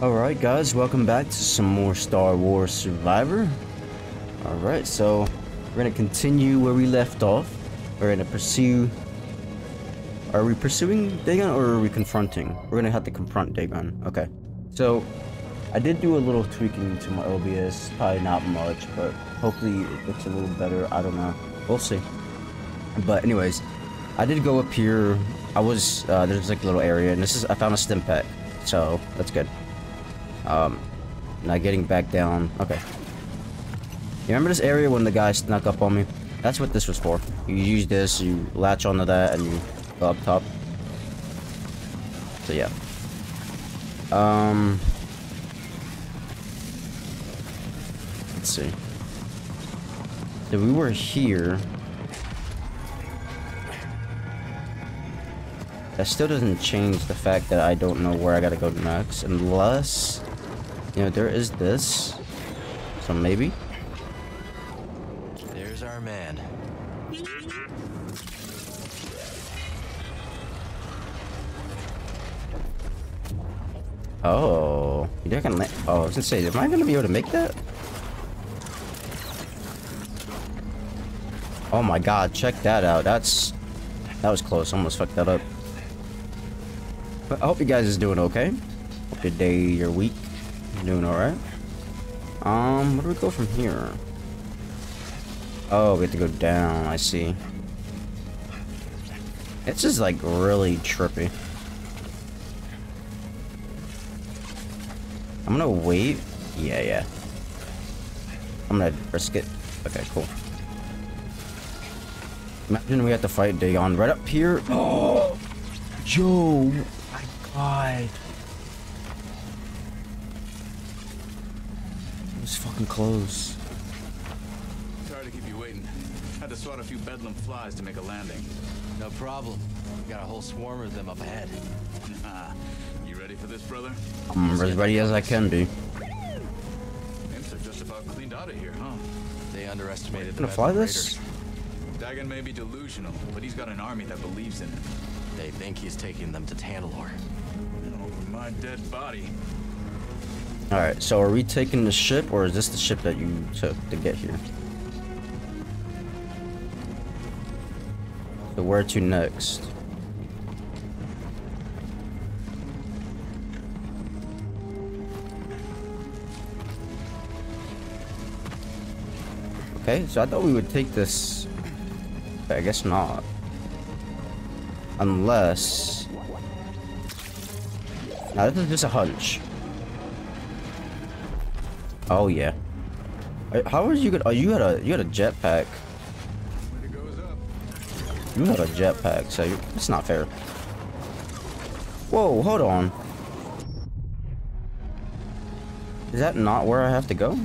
Alright guys, welcome back to some more Star Wars Survivor. Alright, so we're going to continue where we left off. We're going to pursue... Are we pursuing Dagen or are we confronting? We're going to have to confront Dagen. Okay. So, I did do a little tweaking to my OBS. Probably not much, but hopefully it looks a little better. I don't know. We'll see. But anyways, I did go up here. I was... there's like a little area and this is... I found a Stimpak. So, that's good. Not getting back down. Okay. You remember this area when the guy snuck up on me? That's what this was for. You use this, you latch onto that, and you go up top. So yeah. Let's see. So we were here. That still doesn't change the fact that I don't know where I gotta go next, unless... You know, there is this, so maybe. There's our man. Oh, you're not gonna. Oh, I was gonna say, am I gonna be able to make that? Oh my God! Check that out. That was close. Almost fucked that up. But I hope you guys is doing okay. Hope your day, your week. Doing alright. Where do we go from here? Oh, we have to go down, I see. It's just like really trippy. I'm gonna wait. Yeah. I'm gonna risk it. Okay, cool. Imagine we have to fight Dagen right up here. Oh! Yo! My God! Fucking close. Sorry to keep you waiting. Had to swat a few Bedlam flies to make a landing. No problem. We got a whole swarm of them up ahead. You ready for this, brother? I'm as ready as I can be. Imps are just about cleaned out of here, huh? They underestimated the fly this? Dagen may be delusional, but he's got an army that believes in him. They think he's taking them to Tanalorr. Over my dead body. Alright, so are we taking the ship, or is this the ship that you took to get here? So where to next? Okay, so I thought we would take this... But I guess not. Unless... Now this is just a hunch. Oh yeah. How is you gonna? Oh, you got a jetpack. You got a jetpack, so it's not fair. Whoa, hold on. Is that not where I have to go?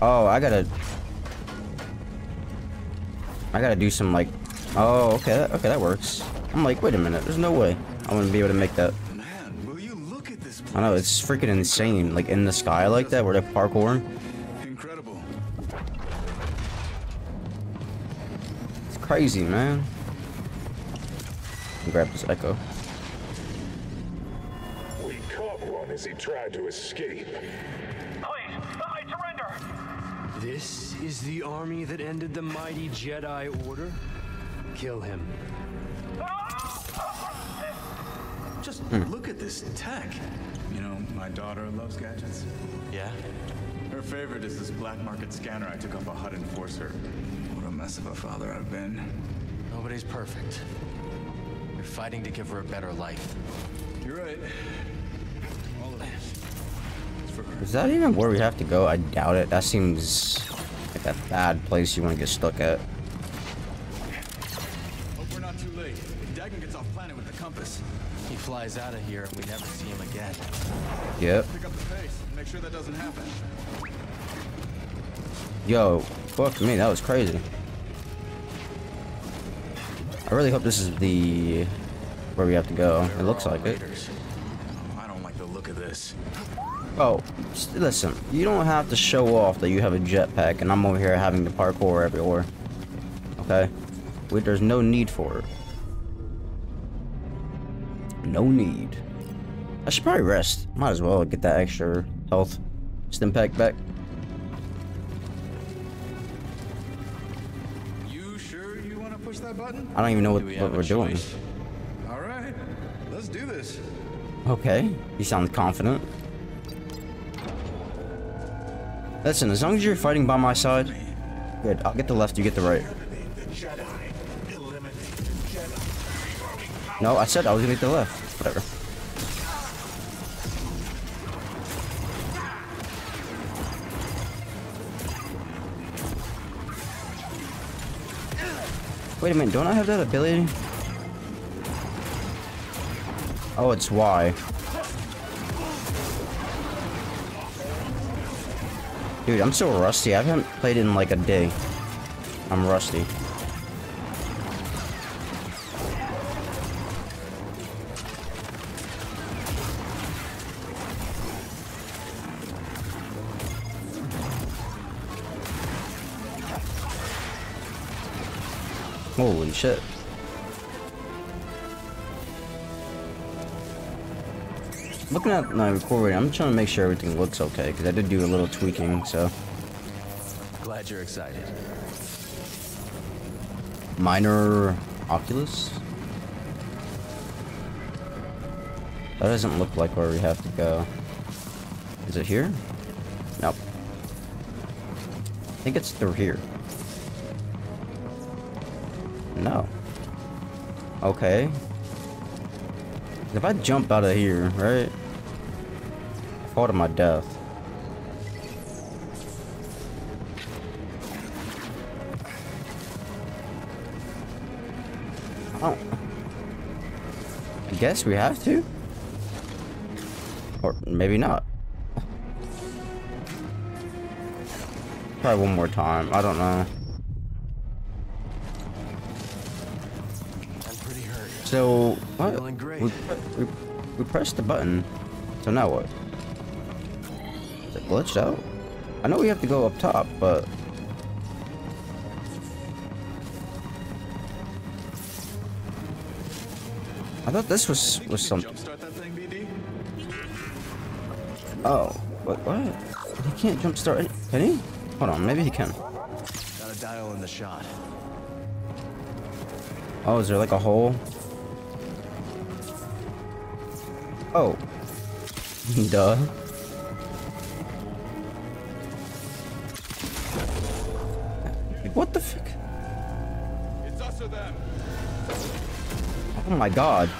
Oh, I gotta do some like. Oh, okay, that works. I'm like, wait a minute. There's no way I wouldn't be able to make that. I know, it's freaking insane, like in the sky like that, where they're parkouring. Incredible. It's crazy, man. Grab this echo. We caught one as he tried to escape. Please, I surrender! This is the army that ended the mighty Jedi Order? Kill him. Just look at this tech. You know, my daughter loves gadgets. Yeah? Her favorite is this black market scanner I took off a HUD enforcer. What a mess of a father I've been. Nobody's perfect. You're fighting to give her a better life. You're right. All of it's for her. Is that even where we have to go? I doubt it. That seems like a bad place you want to get stuck at. Hope we're not too late. If Dagen gets off planet with the compass, he flies out of here and we never see him again. Yep. Pick up the pace and make sure that doesn't happen. Yo, fuck me, that was crazy. I really hope this is the where we have to go. It looks like it. I don't like the look of this. Oh, listen, you don't have to show off that you have a jetpack and I'm over here having to parkour everywhere. Okay? Wait, there's no need for it. No need. I should probably rest. Might as well get that extra health Stimpak back. You sure you want to push that button? I don't even know what we're doing. All right, let's do this. Okay, you sound confident. Listen, as long as you're fighting by my side, good. I'll get the left, you get the right. No, I said I was gonna get the left. Whatever. Wait a minute, don't I have that ability? Oh, it's Y. Dude, I'm so rusty. I haven't played in like a day. I'm rusty. Holy shit. Looking at my recording, I'm trying to make sure everything looks okay, because I did do a little tweaking, so. Glad you're excited. Minor Oculus? That doesn't look like where we have to go. Is it here? Nope. I think it's through here. No. Okay. If I jump out of here, right? Fall to my death. Oh. I guess we have to? Or maybe not. Probably one more time. I don't know. So, what? We pressed the button, so now what? Is it glitched out? I know we have to go up top, but... I thought this was something. Oh, what? He can't jumpstart it, can he? Hold on, maybe he can. Gotta dial in the shot. Oh, is there like a hole? Oh. Duh. What the fuck? It's us or them. Oh my god.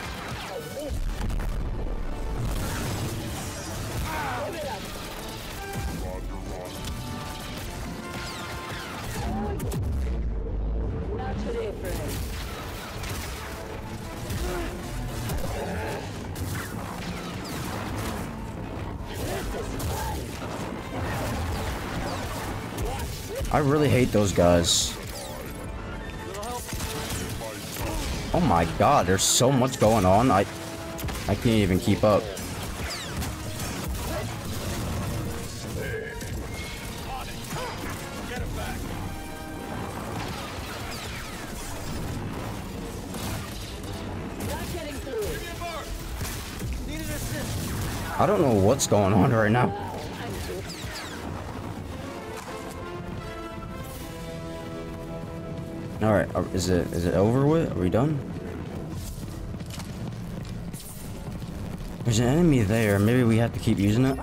I really hate those guys. Oh my god, there's so much going on. I can't even keep up. I don't know what's going on right now. All right, is it over with? Are we done? There's an enemy there. Maybe we have to keep using it.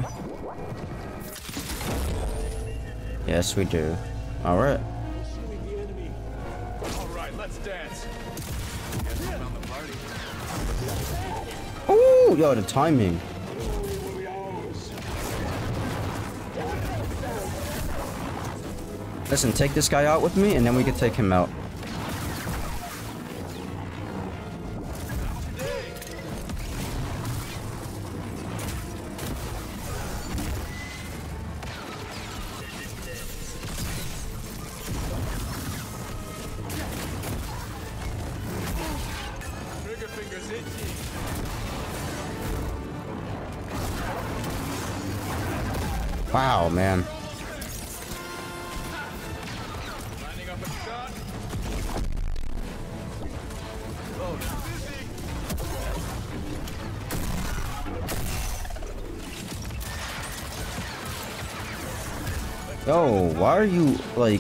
Yes, we do. All right. All right, let's dance. Oh, yo, the timing. Listen, take this guy out with me, and then we can take him out. Wow, man. Yo, why are you like...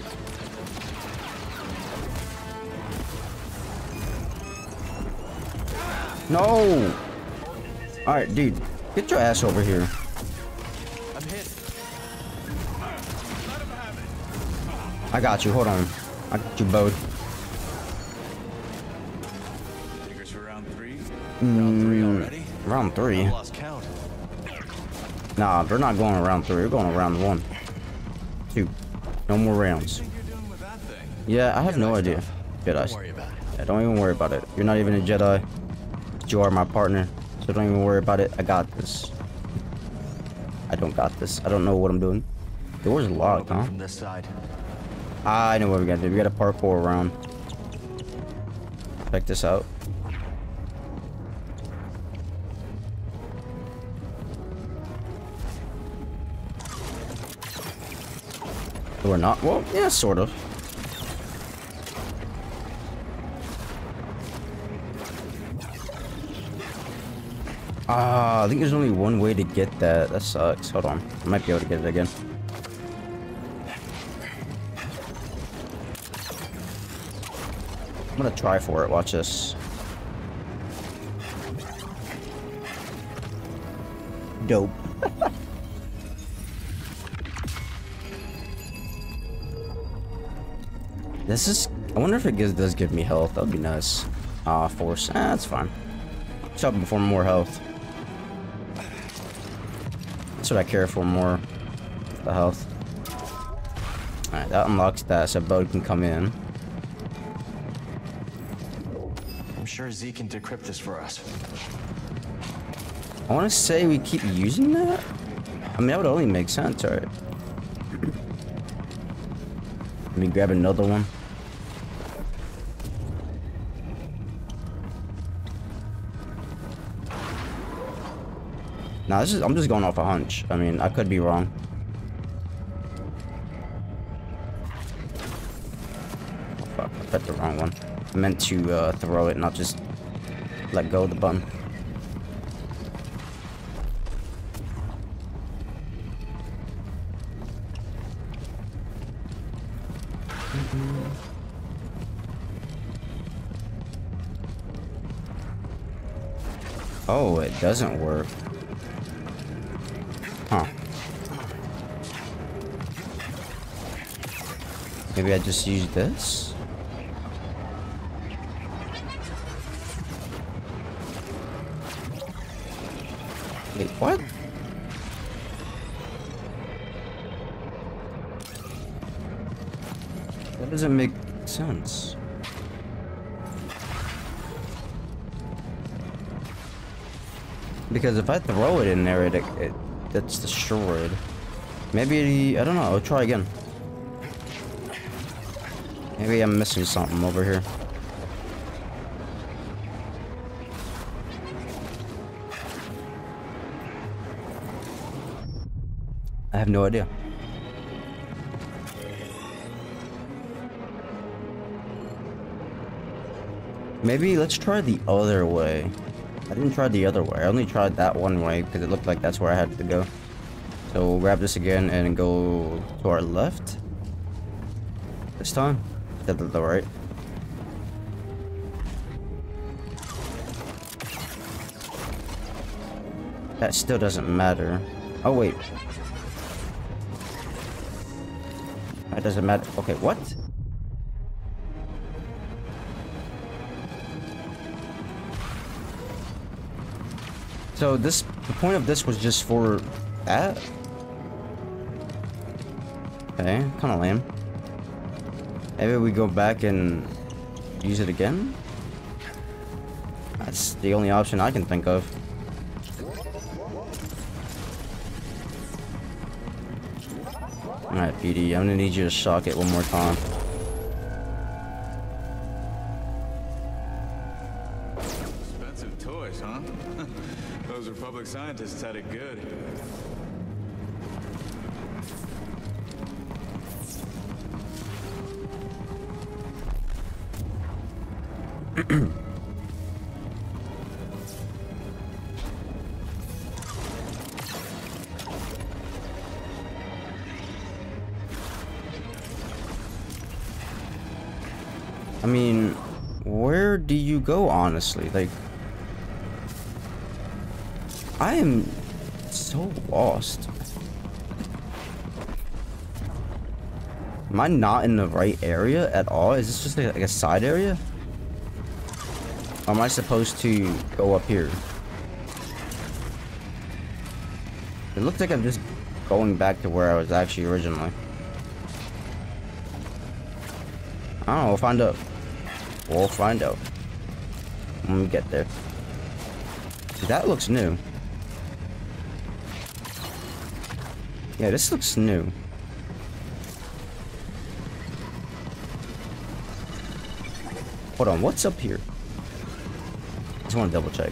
No! Alright, dude. Get your ass over here. I'm hit. I got you. Hold on. I got you, Bode. Figures for round three. Round three already? Round three? I lost count. Nah, they're not going around three. We're going around one. Two. No more rounds. Yeah, I have no idea. Jedi. Yeah, don't even worry about it. You're not even a Jedi. You are my partner, so don't even worry about it. I got this. I don't got this. I don't know what I'm doing. Door's locked, huh? From this side. I know what we gotta do. We gotta parkour around. Check this out. We're not. Well, yeah, sort of. Ah, I think there's only one way to get that. That sucks. Hold on. I might be able to get it again. I'm gonna try for it. Watch this. Dope. This is... I wonder if it does give me health. That would be nice. Force. Ah, that's fine. It's helping for more health. That's what I care for, more the health. Alright, that unlocks that, so Bode can come in. I'm sure Z can decrypt this for us. I want to say we keep using that? I mean, that would only make sense, alright. Let me grab another one. Nah, this is, I'm just going off a hunch. I mean, I could be wrong. Oh, fuck, I put the wrong one. I meant to throw it, not just let go of the bun. Oh, it doesn't work. Huh. Maybe I just use this? Wait, what? That doesn't make sense. Because if I throw it in there, it that's destroyed. Maybe, I don't know, I'll try again. Maybe I'm missing something over here. I have no idea. Maybe let's try the other way. I didn't try the other way. I only tried that one way because it looked like that's where I had to go. So we'll grab this again and go to our left. This time. Instead of the right. That still doesn't matter. Oh, wait. That doesn't matter. Okay, what? So this, the point of this was just for that? Okay, kinda lame. Maybe we go back and use it again? That's the only option I can think of. Alright, BD, I'm gonna need you to shock it one more time. Scientists had it good. I mean, where do you go, honestly? Like, I am so lost. Am I not in the right area at all? Is this just like a side area? Or am I supposed to go up here? It looks like I'm just going back to where I was actually originally. I don't know, we'll find out. We'll find out when we get there. That looks new. Yeah, this looks new. Hold on, what's up here? I just want to double check.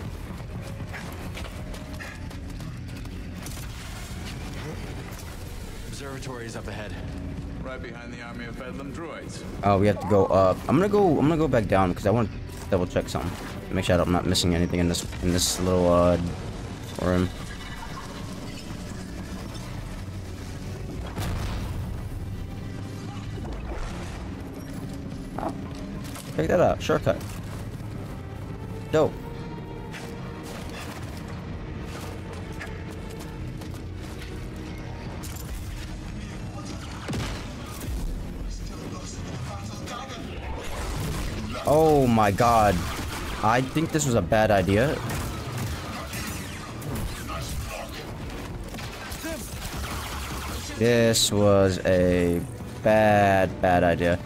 Observatory is up ahead, right behind the army of Bedlam droids. Oh, we have to go up. I'm gonna go back down because I want to double check something. Make sure I'm not missing anything in this little room. Pick that up. Shortcut. Dope. Oh my god. I think this was a bad idea. This was a bad idea.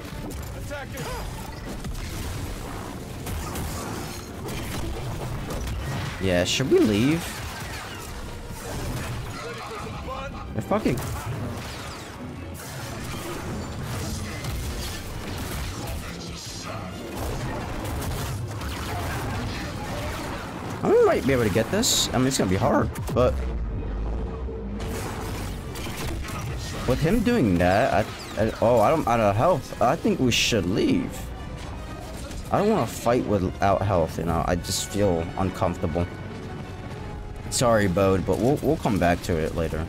Yeah, should we leave? They're fucking... I might be able to get this. I mean, it's gonna be hard, but... with him doing that, I don't have health. I think we should leave. I don't want to fight without health, you know. I just feel uncomfortable. Sorry, Bode, but we'll come back to it later.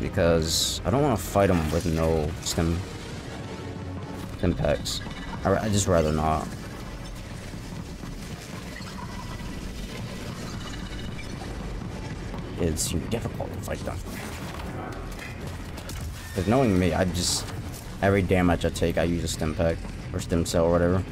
Because I don't want to fight him with no Stimpaks. I just rather not. It's difficult to fight them. But knowing me, I just... every damage I take, I use a Stimpak. Or Stim Cell or whatever.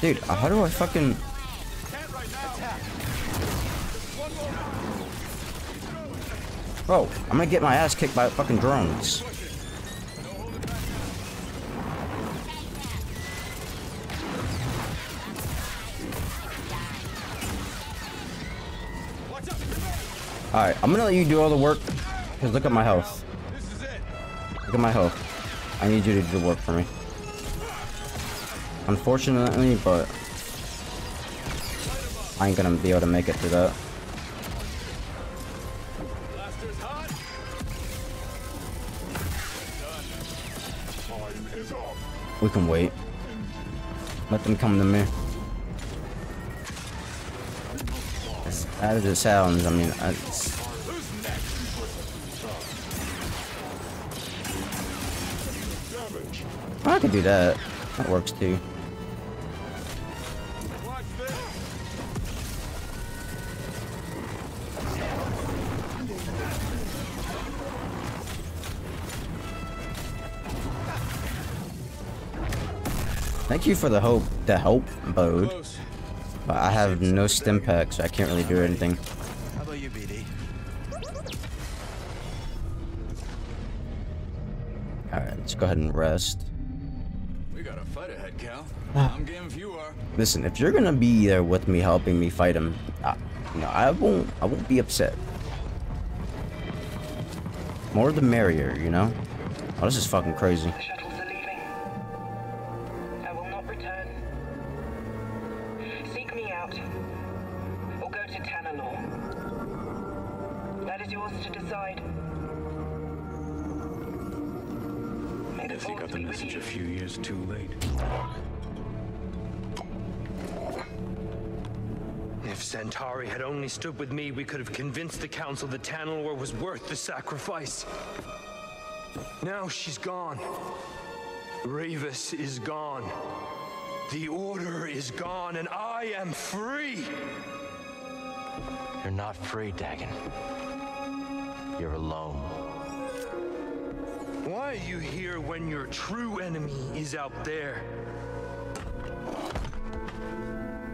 Dude, how do I fucking... bro, I'm gonna get my ass kicked by fucking drones. Alright, I'm gonna let you do all the work. Because look at my health. Look at my health. I need you to do the work for me. Unfortunately, but I ain't gonna be able to make it through that. We can wait. Let them come to me. As bad as it sounds, I mean, it's... I could do that. That works too. Thank you for the hope, the help, Bode. But I have no Stimpak, so I can't really do anything. How about you, BD? Alright, let's go ahead and rest. We got a fight ahead, Cal. I'm game if you are. Listen, if you're gonna be there with me helping me fight him, I won't be upset. More the merrier, you know? Oh, this is fucking crazy. He got the message a few years too late. Santari had only stood with me, we could have convinced the Council that Tanalorr was worth the sacrifice. Now she's gone. Ravis is gone. The Order is gone, and I am free! You're not free, Dagen. You're alone. Why are you here when your true enemy is out there?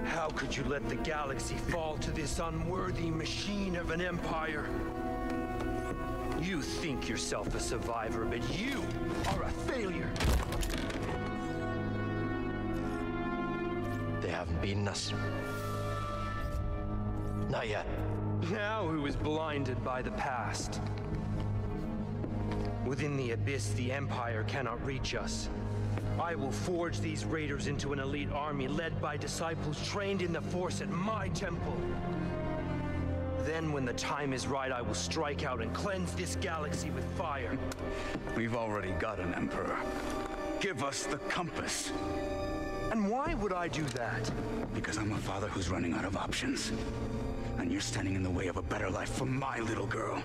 How could you let the galaxy fall to this unworthy machine of an empire? You think yourself a survivor, but you are a failure! They haven't beaten us. Not yet. Now who is blinded by the past? Within the abyss, the Empire cannot reach us. I will forge these raiders into an elite army led by disciples trained in the Force at my temple. Then when the time is right, I will strike out and cleanse this galaxy with fire. We've already got an Emperor. Give us the compass. And why would I do that? Because I'm a father who's running out of options. And you're standing in the way of a better life for my little girl.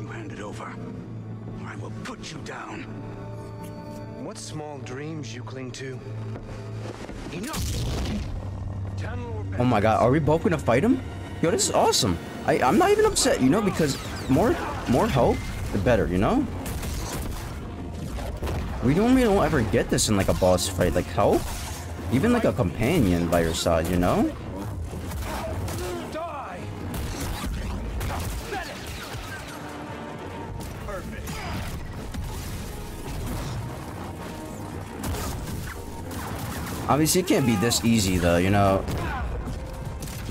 You hand it over, or I will put you down. What small dreams you cling to? Enough! Oh my god, are we both gonna fight him? Yo, this is awesome. I'm not even upset, you know, because more hope, the better, you know? We normally don't ever get this in like a boss fight, like help? Even like a companion by your side, you know? Die. Perfect. Obviously it can't be this easy though, you know?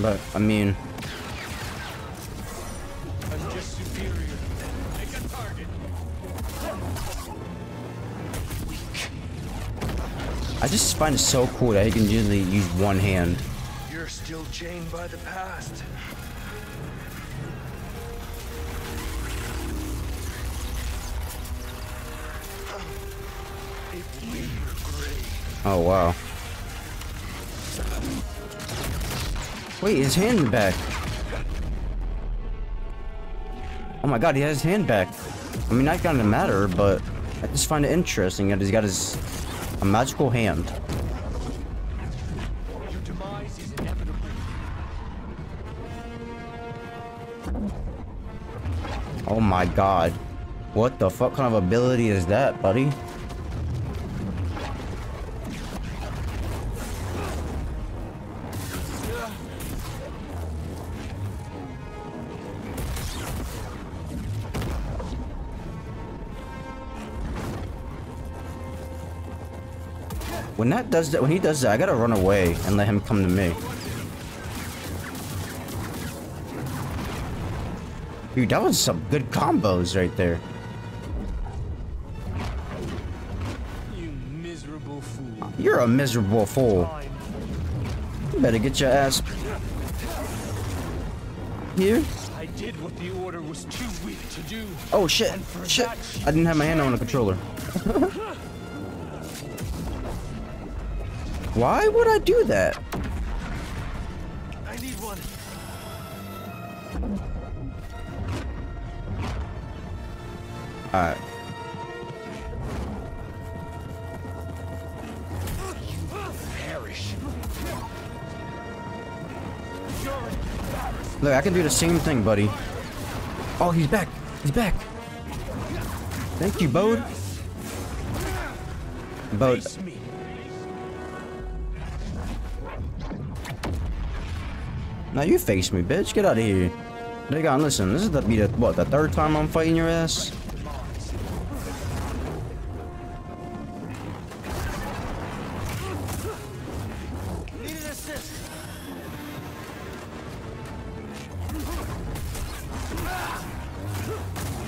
But I mean, I just find it so cool that he can usually use one hand. You're still chained by the past. Oh wow. Wait, his hand is back. Oh my god, he has his hand back. I mean, not gonna matter, but I just find it interesting that he's got his a magical hand. Your demise is inevitable. Oh my god. What the fuck kind of ability is that, buddy? When that does that, when he does that, I gotta run away and let him come to me. Dude, that was some good combos right there. You miserable fool. You're a miserable fool. You better get your ass here. I did what the Order was too weak to do. Oh shit! Shit! I didn't have my hand on the controller. Why would I do that? I need one. All right. Perish. Look, I can do the same thing, buddy. Oh, he's back. He's back. Thank you, Bode. Bode. Now you face me, bitch. Get out of here. They got, listen, this is the third time I'm fighting your ass?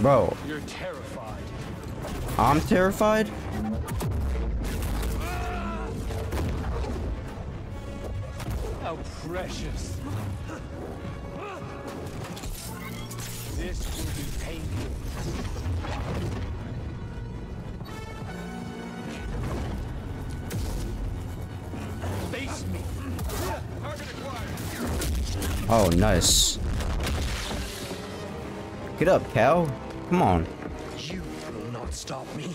Bro. You're terrified. I'm terrified? How precious. This will be painful. Face me. Target acquired. Oh, nice. Get up, Cal. Come on. You will not stop me.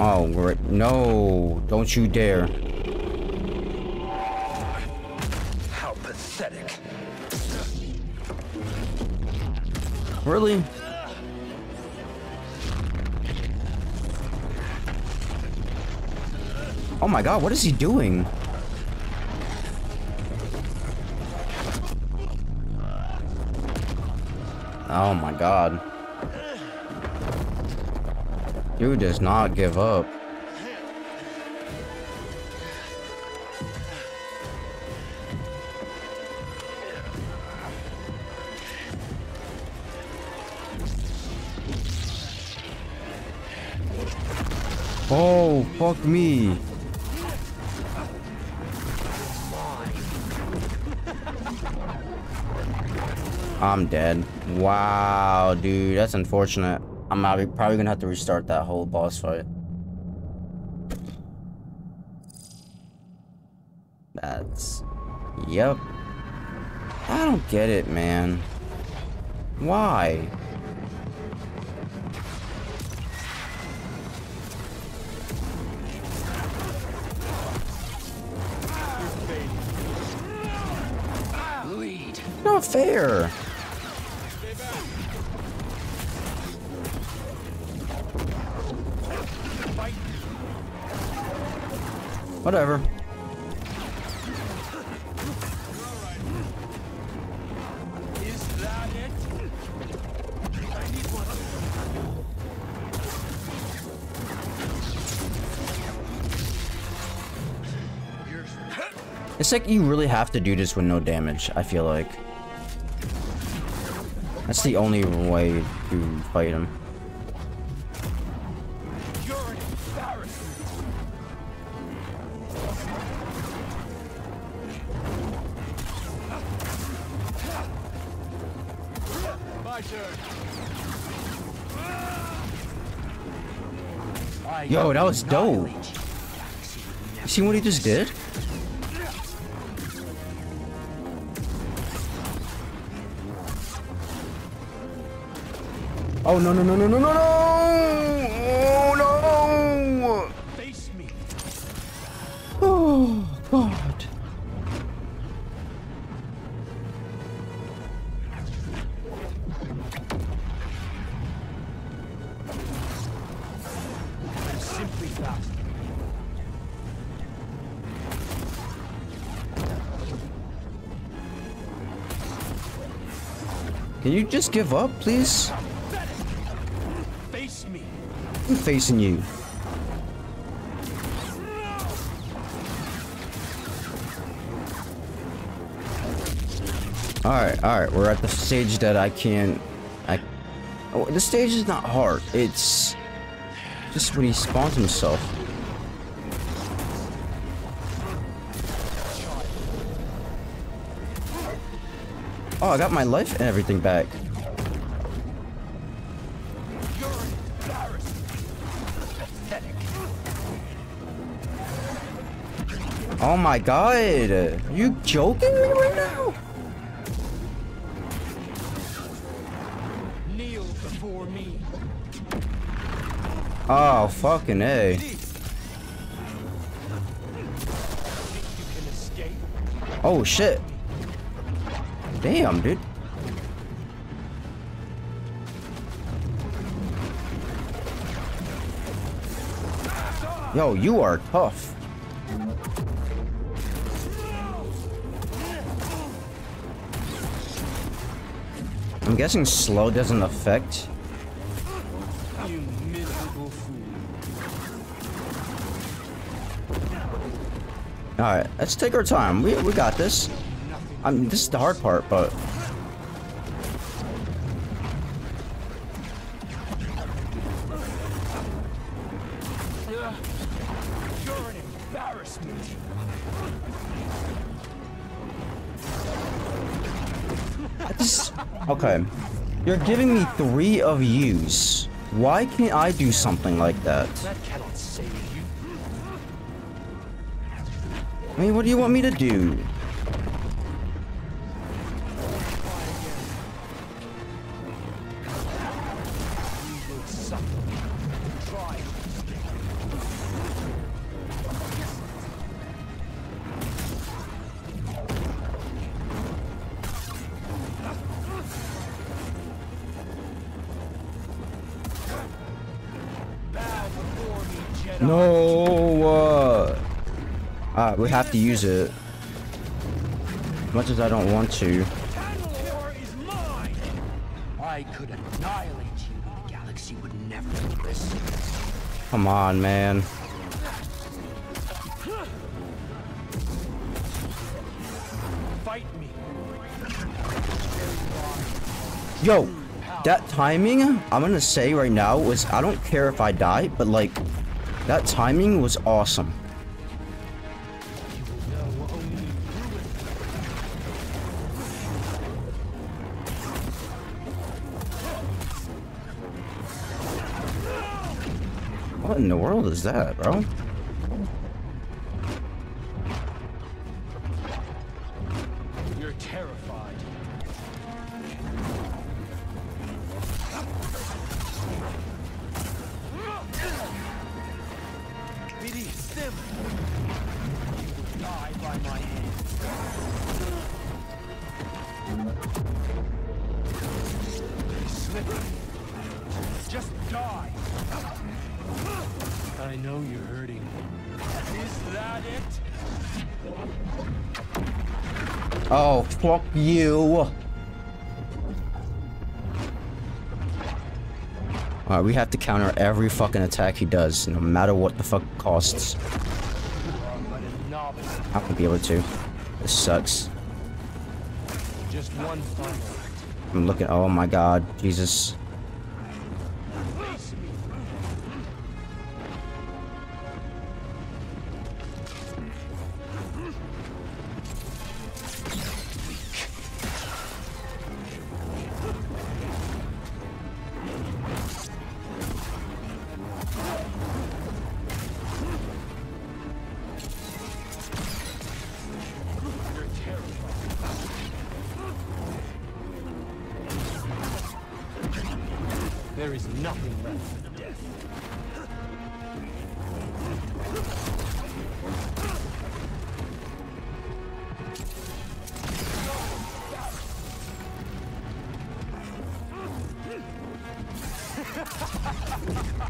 Oh, right. No, don't you dare. How pathetic. Really? Oh my god, what is he doing? Oh my god. Dude does not give up. Oh, fuck me. I'm dead. Wow, dude, that's unfortunate. I'm probably gonna have to restart that whole boss fight. That's... Yep. I don't get it, man. Why? Bleed. Not fair. Whatever. Is that it? I need one. It's like you really have to do this with no damage, I feel like. That's the only way to fight him. Yo, that was dope. You see what he just did? Oh no no no no no no no! Oh no! Face me. Oh god. Can you just give up, please? Face me. I'm facing you. All right, we're at the stage that I can't. Oh, the stage is not hard. It's just when he spawns himself. Oh, I got my life and everything back. You're embarrassed. Pathetic. Oh my god. Are you joking me right now? Kneel before me. Oh, fucking A. Oh shit. Damn, dude. Yo, you are tough. I'm guessing slow doesn't affect. You miserable fool. Alright, let's take our time. We got this. I mean, this is the hard part, but... You're an embarrassment. Okay. You're giving me 3 of yous. Why can't I do something like that? I mean, what do you want me to do? No! We have to use it. As much as I don't want to. Tanalorr is mine. I could annihilate you, but the galaxy would never do this. Come on, man. Fight me. Yo, that timing, I'm gonna say right now, was, I don't care if I die, but like, that timing was awesome. What in the world is that, bro? You're terrified. BD, stim. You will die by my hand. Slippery. Just die. I know you're hurting. Is that it? Oh, fuck you. Alright, we have to counter every fucking attack he does, no matter what the fuck costs. I'm gonna be able to. This sucks. Just one final. I'm looking. Oh my god, Jesus. There is nothing left for death.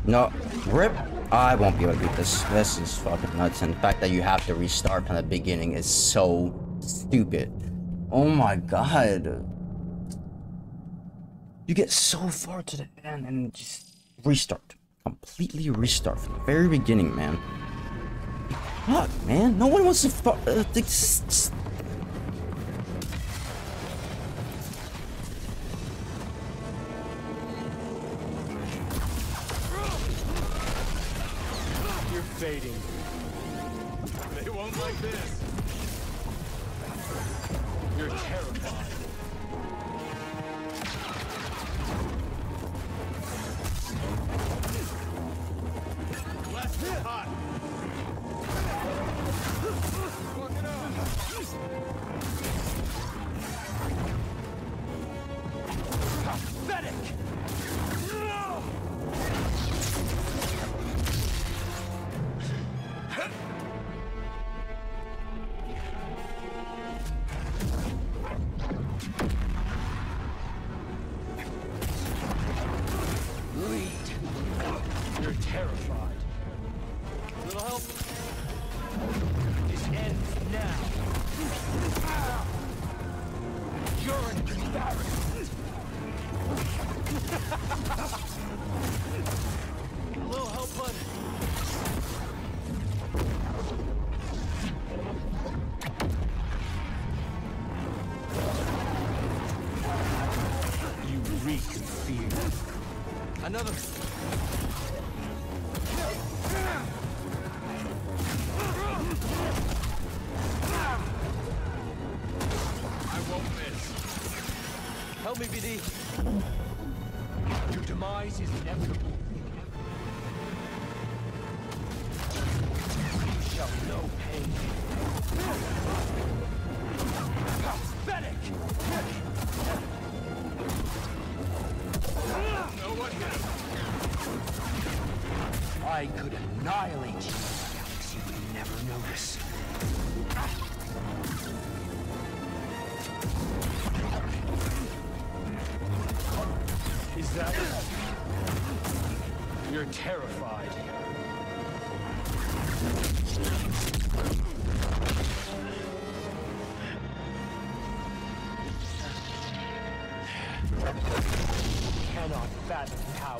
No, rip. I won't be able to beat this. This is fucking nuts. And the fact that you have to restart from the beginning is so stupid. Oh my god. You get so far to the end and just restart. Completely restart from the very beginning, man. Fuck, man. No one wants to fuck. You're fading. They won't like this. You're terrified. Another. I won't miss. Help me, BD. Your demise is inevitable. You shall know pain. Pathetic. I could annihilate you. The galaxy would never notice. Is that it? You're terrified. Cannot fathom how.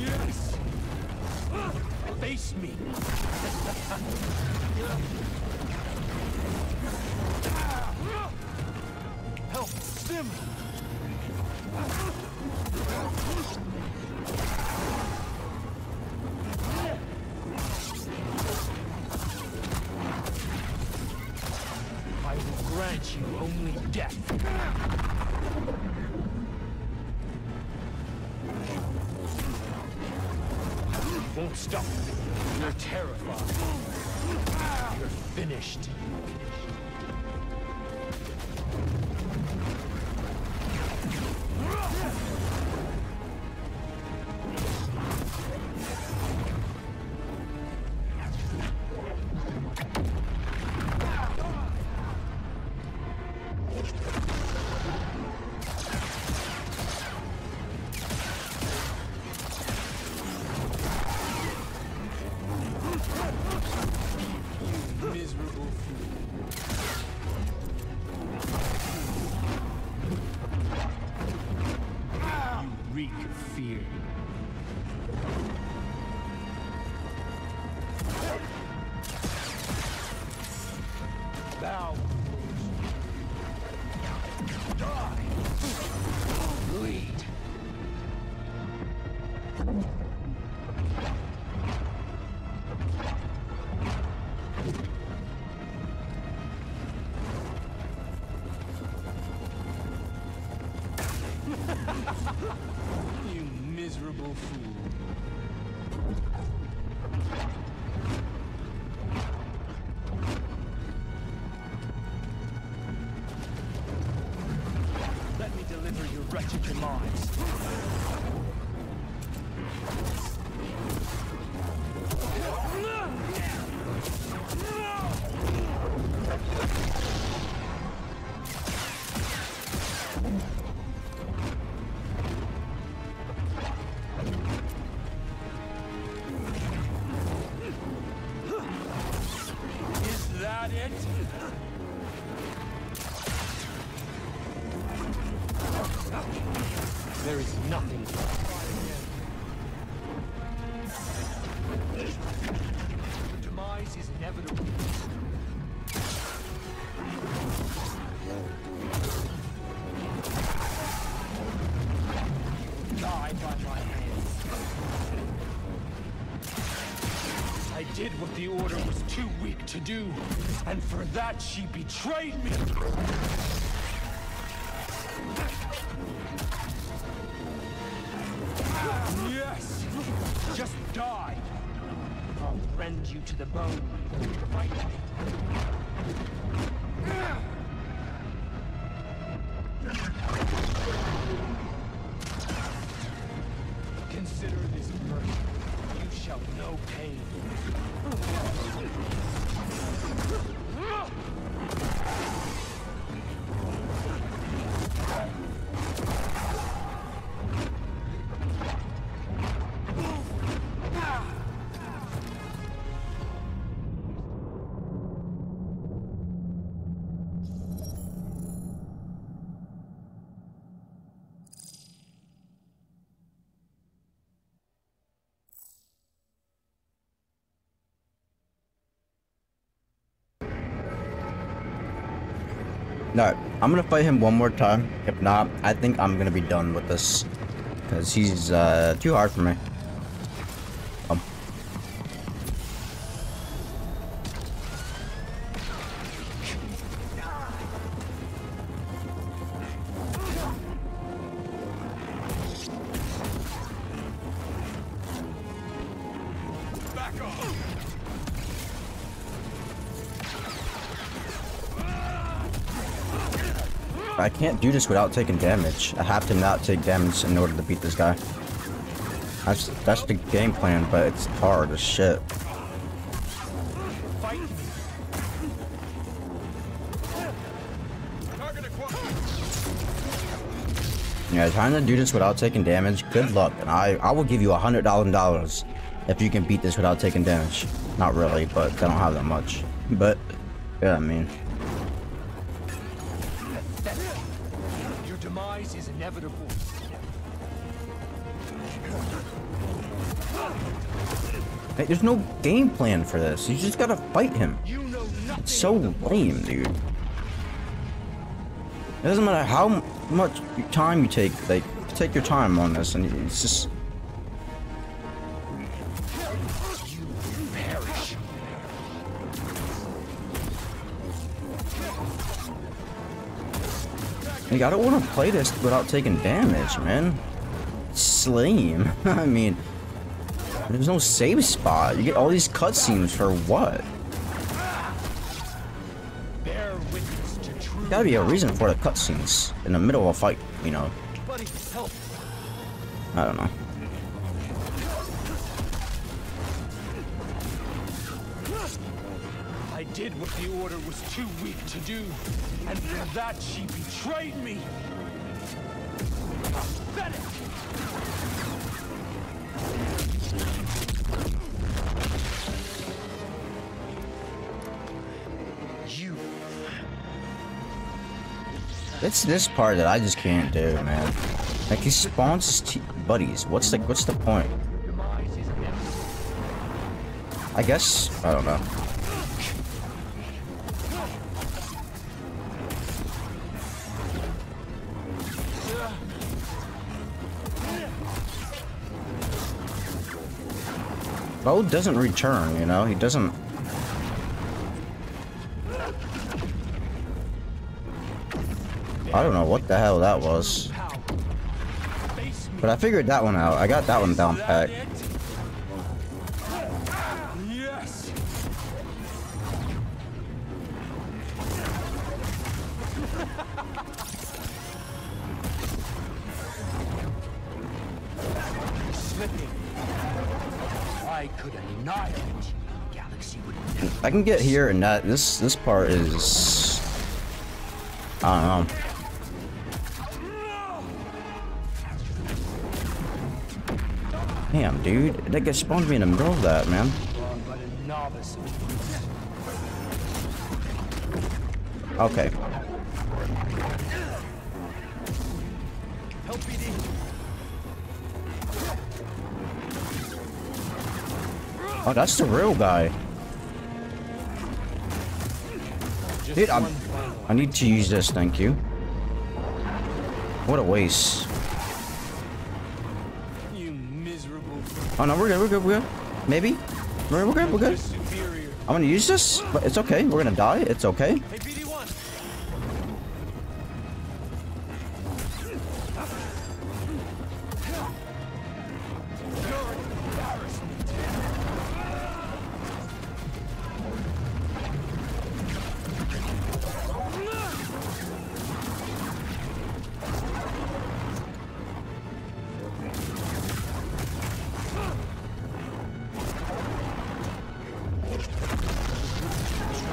Yes! Face me! Help Stim! I will grant you only death! Won't stop. You're terrified. You're finished. The order was too weak to do, and for that she betrayed me! Yes! Just die! I'll rend you to the bone. Fight me! Consider this person. You shall know pain. No, I'm gonna fight him one more time. If not, I think I'm gonna be done with this, because he's too hard for me. I can't do this without taking damage. I have to not take damage in order to beat this guy. That's the game plan, but it's hard as shit. Yeah, trying to do this without taking damage, good luck, and I will give you $100,000 if you can beat this without taking damage. Not really, but they don't have that much. But yeah, I mean, your demise is inevitable. Hey, there's no game plan for this. You just gotta fight him. It's so lame, dude. It doesn't matter how much time you take, like, take your time on this, and it's just... You perish. Like, I don't want to play this without taking damage, man. It's lame. I mean, there's no save spot. You get all these cutscenes for what? Gotta be a reason for the cutscenes in the middle of a fight, you know. I don't know. I did what the order was too weak to do, and for that she betrayed me. It's this part that I just can't do, man. Like, he spawns his buddies. What's the point? I guess, I don't know. Bode doesn't return, you know? He doesn't... I don't know what the hell that was, but I figured that one out. I got that one down pat. I can get here and that. This part is, I don't know. Damn, dude, that guy spawned me in the middle of that, man. Okay. Help BD. Oh, that's the real guy. Dude, I need to use this, thank you. What a waste. Oh no, we're good. Maybe? We're good. I'm gonna use this, but it's okay. We're gonna die. It's okay.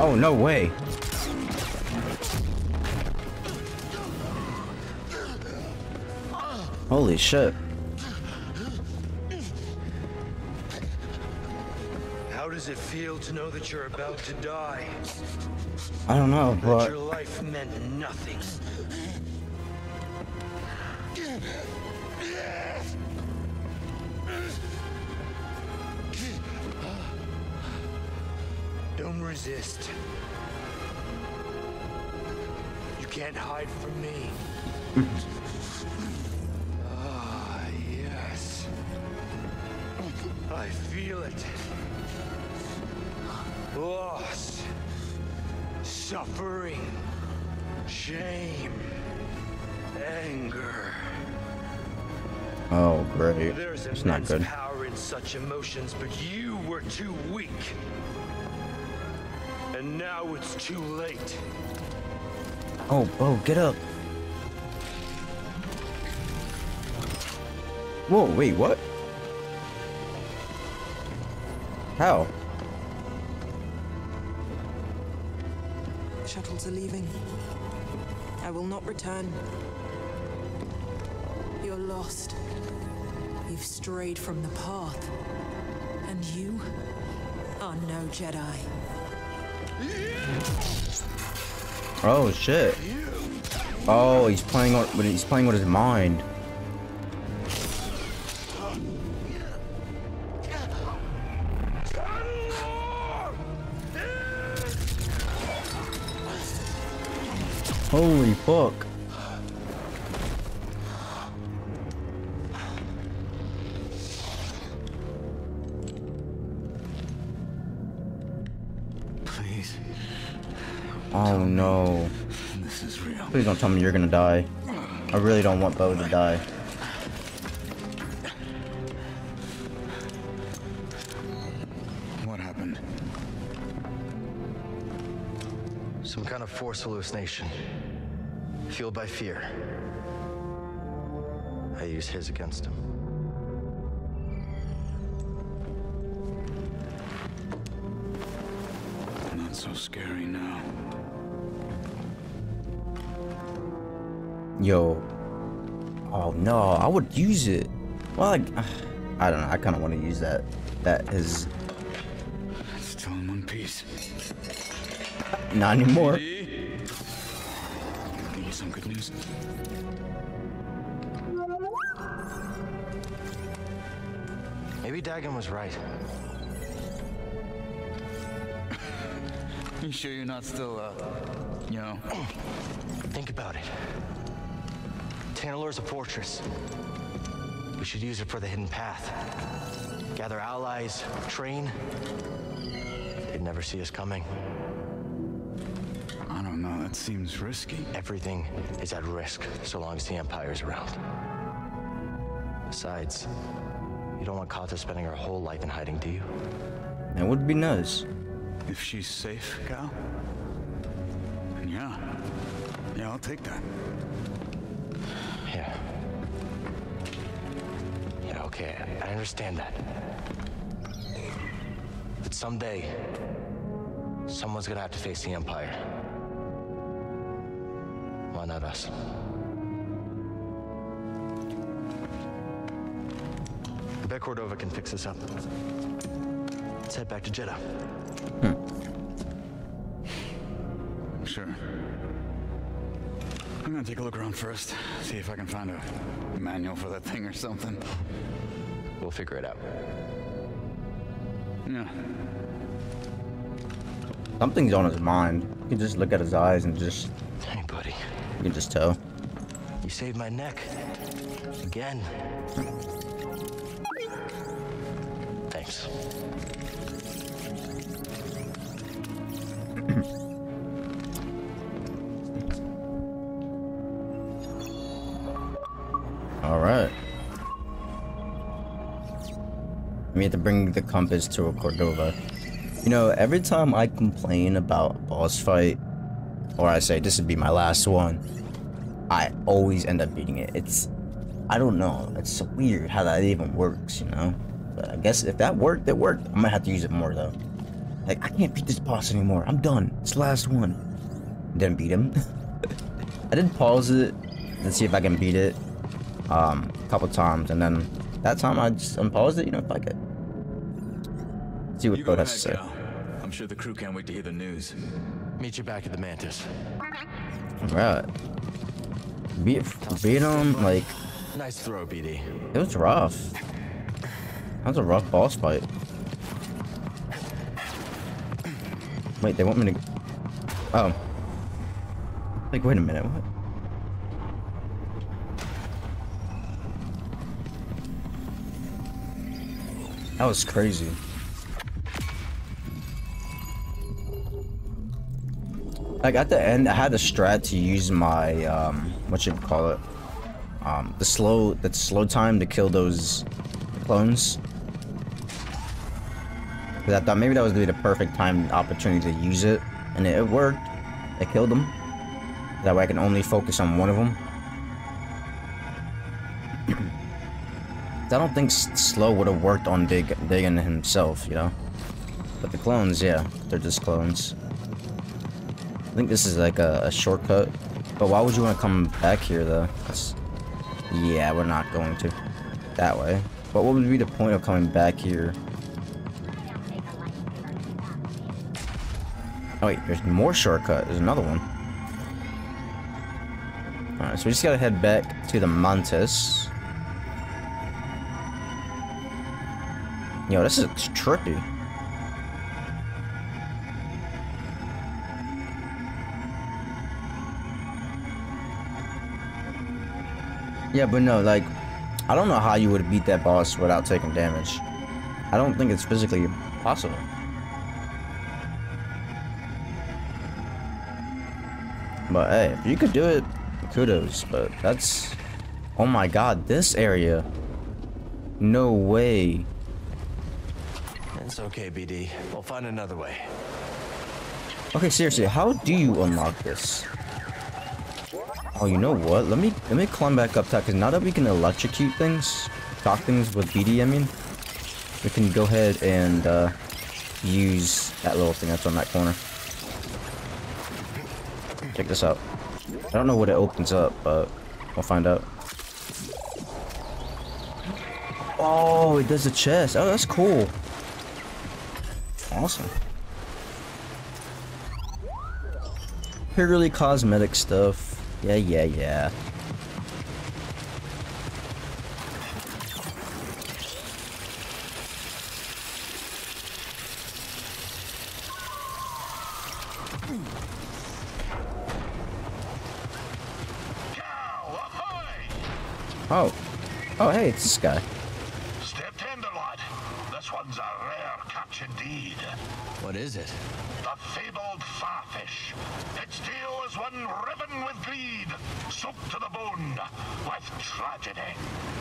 Oh, no way. Holy shit. How does it feel to know that you're about to die? I don't know, but your life meant nothing. Don't resist. You can't hide from me. Ah, yes. I feel it. Loss. Suffering. Shame. Anger. Oh, great. It's not good. There's immense power in such emotions, but you were too weak. And now it's too late. Oh, get up. Whoa, wait, what? How? Shuttles are leaving. I will not return. lost. You've strayed from the path. And you are no Jedi. Oh shit. Oh, he's playing with his mind. Holy fuck. Please. Oh no. This is real. Please don't tell me you're gonna die. I really don't want Bode to die. What happened? Some kind of force hallucination. Fueled by fear. I use his against him. Not so scary now. Yo. Oh no, I would use it. Well, I don't know, I kind of want to use that. That is... It's still in one piece. Not anymore. Some good news. Maybe Dagen was right. You sure you're not still, you know? Think about it. Tanalorr's a fortress. We should use it for the hidden path. Gather allies, train. They'd never see us coming. That seems risky. Everything is at risk so long as the Empire's around. Besides, you don't want Kata spending her whole life in hiding, do you? That would be nice. If she's safe, Cal? And yeah, I'll take that. Yeah, okay, I understand that. But someday, someone's gonna have to face the Empire. Not us. I bet Cordova can fix this up. Let's head back to Jeddah. Sure. I'm gonna take a look around first, see if I can find a manual for that thing or something. We'll figure it out. Yeah. Something's on his mind. You can just look at his eyes and just... Hey, buddy. You can just tell. You saved my neck. Again. Thanks. All right. We have to bring the compass to a Cordova. You know, every time I complain about a boss fight, or I say this would be my last one, I always end up beating it. It's, I don't know, it's so weird how that even works, you know? But I guess if that worked, it worked. I'm gonna have to use it more though. Like, I can't beat this boss anymore, I'm done, it's the last one. Didn't beat him. I did pause it and see if I can beat it a couple times, and then that time I just unpaused it, you know, if I could. See what Bode has to say. I'm sure the crew can't wait to hear the news. Meet you back at the Mantis. Alright. Beat him, like... Nice throw, BD. It was rough. That was a rough boss fight. Wait, they want me to... Oh. Like, wait a minute, what? That was crazy. Like, at the end, I had a strat to use my, the slow time to kill those clones. Because I thought maybe that was going to be the perfect time, opportunity to use it. And it worked. I killed them. That way I can only focus on one of them. I don't think slow would have worked on Dagen himself, you know? But the clones, yeah, they're just clones. I think this is like a shortcut, but why would you want to come back here though? That's, Yeah, we're not going to. That way. But what would be the point of coming back here? Oh wait, there's more shortcut. There's another one. Alright, so we just gotta head back to the Mantis. Yo, this is trippy. Yeah, but no, like, I don't know how you would beat that boss without taking damage. I don't think it's physically possible. But hey, if you could do it, kudos, but that's... Oh my god, this area. No way. It's okay, BD. We'll find another way. Okay, seriously, how do you unlock this? Oh, you know what? Let me climb back up top, because now that we can electrocute things, shock things with BD, I mean, we can go ahead and use that little thing that's on that corner. Check this out. I don't know what it opens up, but we'll find out. Oh, it does a chest. Oh, that's cool. Awesome. Purely cosmetic stuff. Yeah, yeah, yeah. Oh. Oh, hey, it's this guy. Step tender, lad. This one's a rare catch indeed. What is it? The fabled farfish. Its tail is one riven with greed, soaked to the bone with tragedy.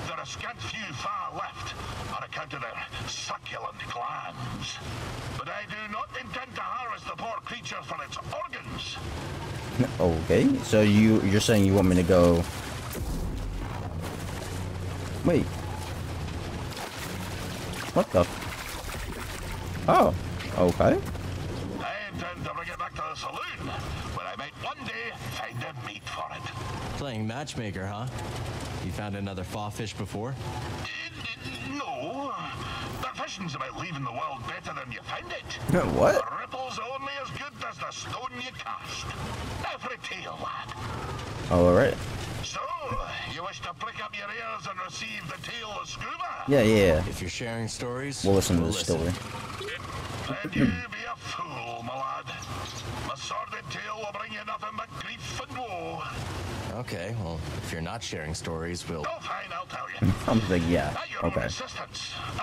There are scant few far left on account of their succulent glands. But I do not intend to harvest the poor creature for its organs. Okay, so you're saying you want me to go... Wait. What the? Oh, okay. I intend to bring it back to the saloon, where I might one day find the meat for it. Playing matchmaker, huh? You found another fawfish before? No. The fishing's about leaving the world better than you found it. What? The ripple's only as good as the stone you cast. Every tale, lad. Oh, all right. So, you wish to prick up your ears and receive the tale of Scuba? Yeah, yeah. If you're sharing stories, we'll listen to the story. Then you be a fool, my lad. My sordid tale will bring you nothing but grief and woe. Okay, well, if you're not sharing stories, we'll... Oh, fine, I'll tell you. I'm like, yeah, okay. At your own assistance, and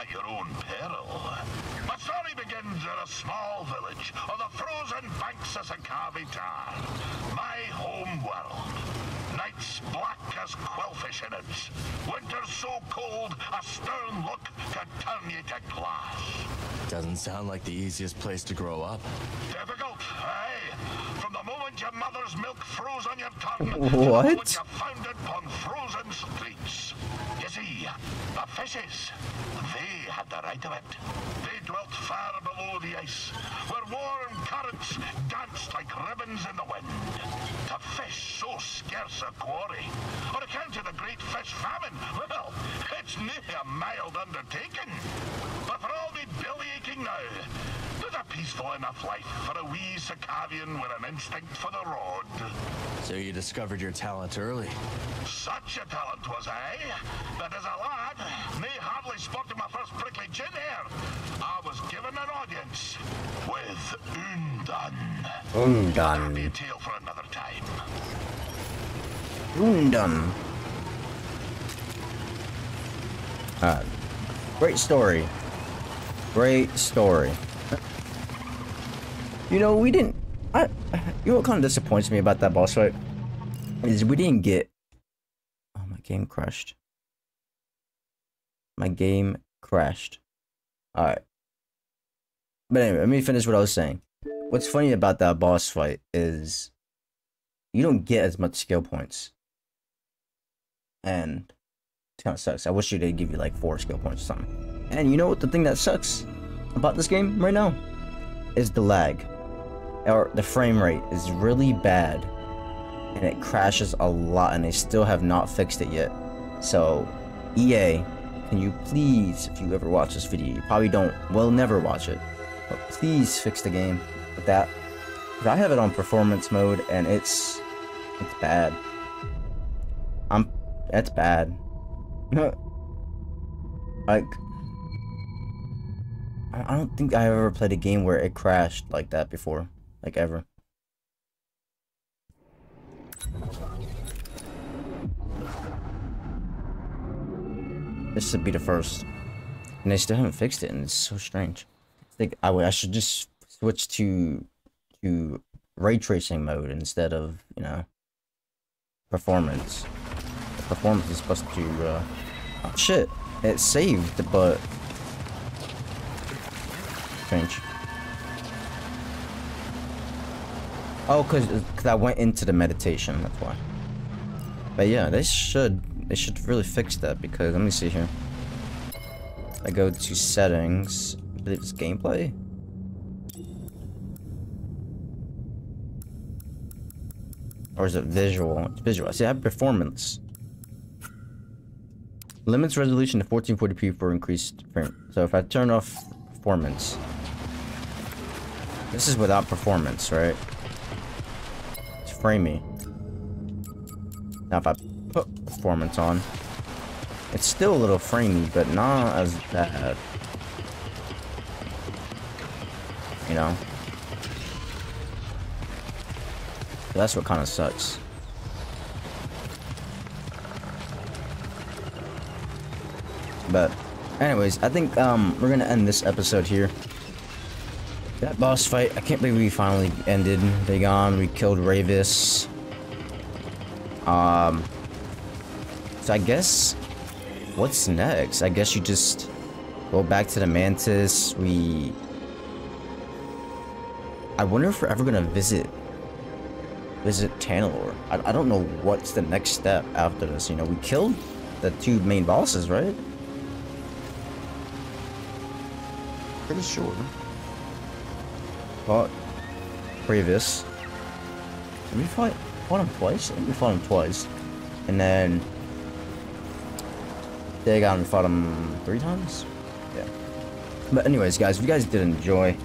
at your own peril. My story begins in a small village on the frozen banks of Sicavian, my home world. Nights black as quillfish in it. Winter's so cold, a stern look can turn you to glass. Doesn't sound like the easiest place to grow up. Difficult, eh? From the moment your mother's milk froze on your tongue, what? To what you found it on frozen streets. You see, the fishes, they had the right of it. They dwelt far below the ice, where warm currents danced like ribbons in the wind. To fish so scarce a quarry, on account of the great fish famine, well, it's nearly a mild undertaking. But for all me belly-aching now, there's a peaceful enough life for a wee Sicavian with an instinct for the road. So you discovered your talent early. Such a talent was I, that as a lad, me hardly spotted my first prickly chin hair. I was given an audience with Undun. Undun. That'll be a tale for another time. Undun. Great story. Great story. You know, we didn't... You know what kind of disappoints me about that boss fight? Is we didn't get... Oh, my game crashed. My game crashed. Alright. But anyway, let me finish what I was saying. What's funny about that boss fight is... You don't get as much skill points. And... It kind of sucks. I wish they did give you like 4 skill points or something. And you know what the thing that sucks about this game right now? Is the lag. Or the frame rate is really bad. and it crashes a lot, and they still have not fixed it yet. So EA, can you please, if you ever watch this video, you probably don't, well, never watch it, but please fix the game with that. Because I have it on performance mode, and it's bad. That's bad. Like, I don't think I ever played a game where it crashed like that before, like ever. This should be the first, and they still haven't fixed it, and it's so strange. I think I should just switch to ray tracing mode instead of, you know, performance. The performance is supposed to oh shit, it saved, but strange. Oh, cause I went into the meditation, that's why. But yeah, they should really fix that, because let me see here. I go to settings. I believe it's gameplay. Or is it visual? It's visual. See, I have performance. Limits resolution to 1440p for increased frame. So if I turn off performance. This is without performance, right? It's framey. Now if I put performance on, it's still a little framey, but not as bad. You know? So that's what kind of sucks. But anyways, I think we're gonna end this episode here. That boss fight, I can't believe we finally ended Dagen. We killed Ravis. So I guess what's next? I guess you just go back to the Mantis. I wonder if we're ever gonna visit Tanalorr. I don't know what's the next step after this. You know, we killed the two main bosses, right? Pretty sure. But previous. Did we fought him twice? I think we fought him twice. And then Dagen, we fought him 3 times? Yeah. But anyways, guys, if you guys did enjoy, you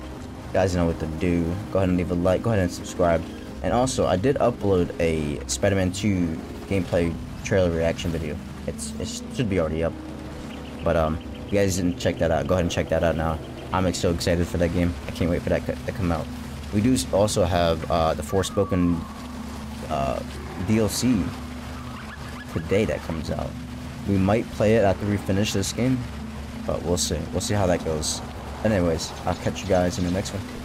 guys know what to do. Go ahead and leave a like, go ahead and subscribe. And also, I did upload a Spider-Man 2 gameplay trailer reaction video. It should be already up. But, if you guys didn't check that out, go ahead and check that out now. I'm so excited for that game. I can't wait for that to come out. We do also have, the Forspoken, DLC today that comes out. We might play it after we finish this game, but we'll see. We'll see how that goes. Anyways, I'll catch you guys in the next one.